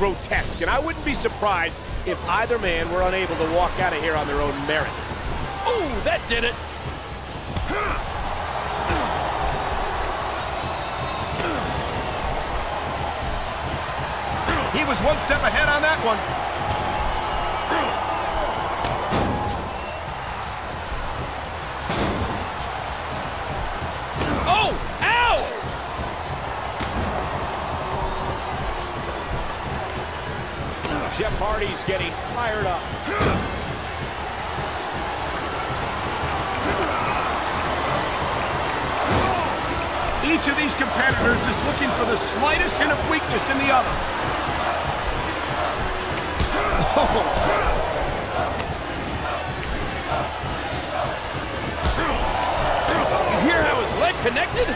grotesque, and I wouldn't be surprised if either man were unable to walk out of here on their own merit. Ooh, that did it. He was one step ahead on that one. Oh, ow! Jeff Hardy's getting fired up. Each of these competitors is looking for the slightest hint of weakness in the other. Oh. You hear how his leg connected?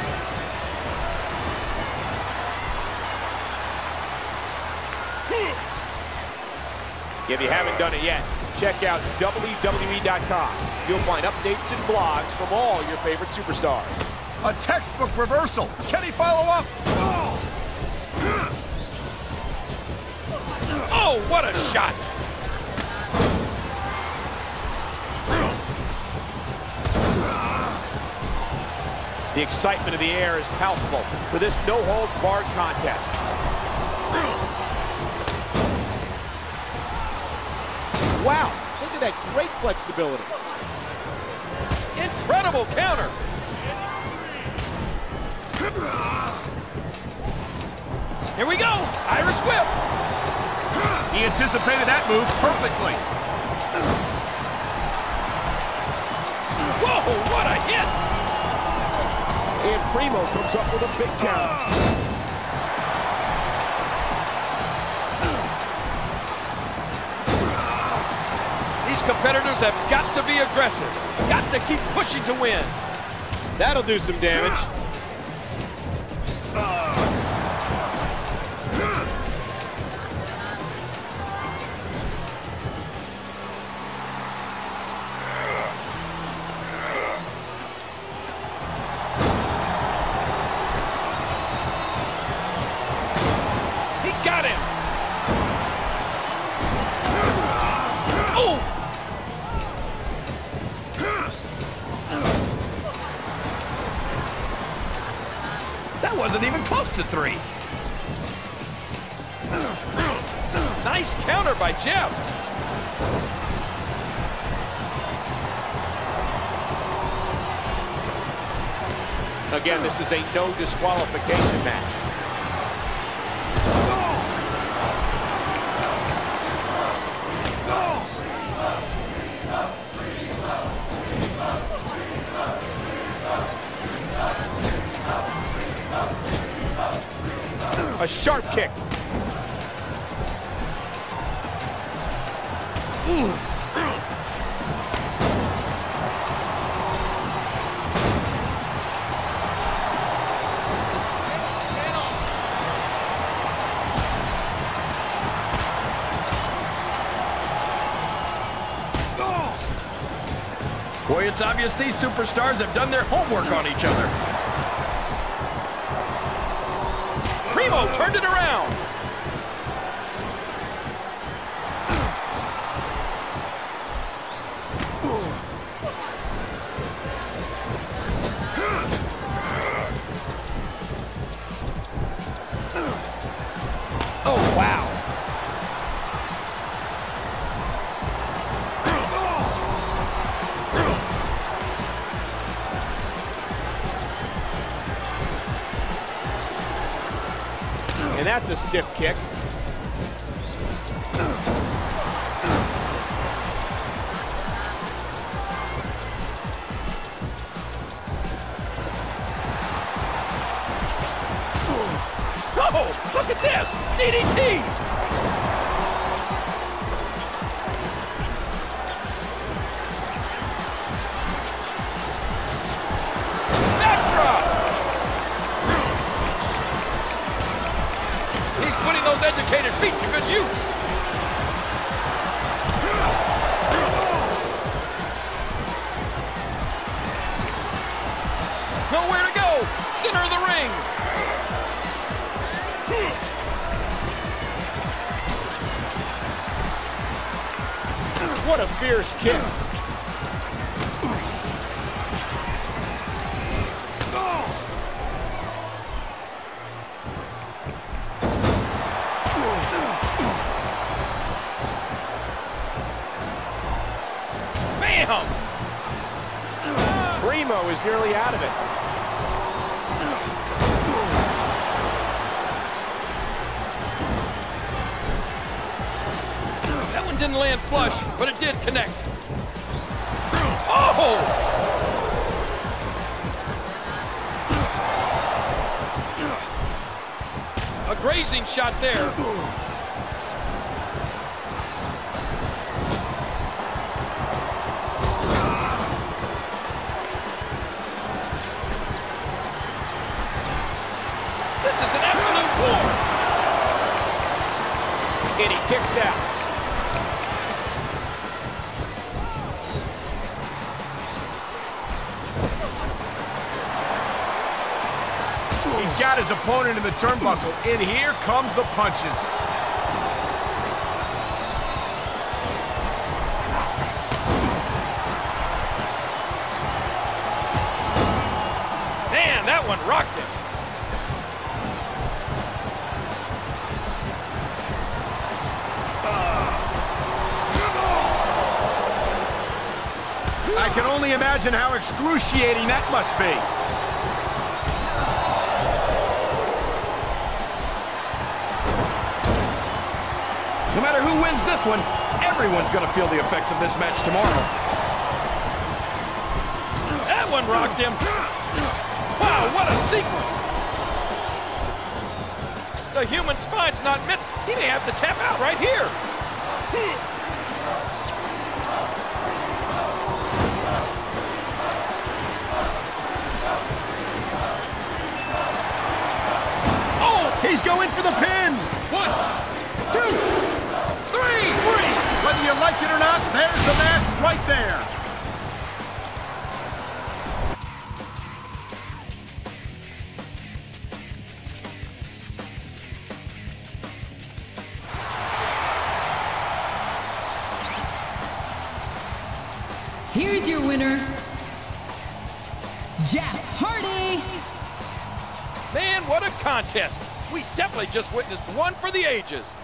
If you haven't done it yet, check out WWE.com. You'll find updates and blogs from all your favorite superstars. A textbook reversal. Can he follow up? Oh, what a shot. The excitement of the air is palpable for this no-holds-barred contest. Wow, look at that great flexibility. Incredible counter. Here we go, Irish whip. He anticipated that move perfectly. Whoa, what a hit! And Primo comes up with a big count. These competitors have got to be aggressive, got to keep pushing to win. That'll do some damage. Wasn't even close to three. Nice counter by Jeff. Again, this is a no disqualification match. A sharp kick. Ooh. Boy, it's obvious these superstars have done their homework on each other. Primo turned it around. Oh, wow. And that's a stiff kick. Oh, look at this! DDT! Educated feet to good use. Nowhere to go. Center of the ring. What a fierce kick. Bam! Primo is nearly out of it. Didn't land flush, but it did connect. Oh! A grazing shot there. This is an absolute war. And he kicks out. He's got his opponent in the turnbuckle, and here comes the punches. Man, that one rocked him. I can only imagine how excruciating that must be. No matter who wins this one, everyone's going to feel the effects of this match tomorrow. That one rocked him. Wow, what a sequence. The human spine's not meant. He may have to tap out right here. Oh, he's going for the pin. 1, 2. Whether you like it or not, there's the match right there. Here's your winner, Jeff Hardy. Man, what a contest. We definitely just witnessed one for the ages.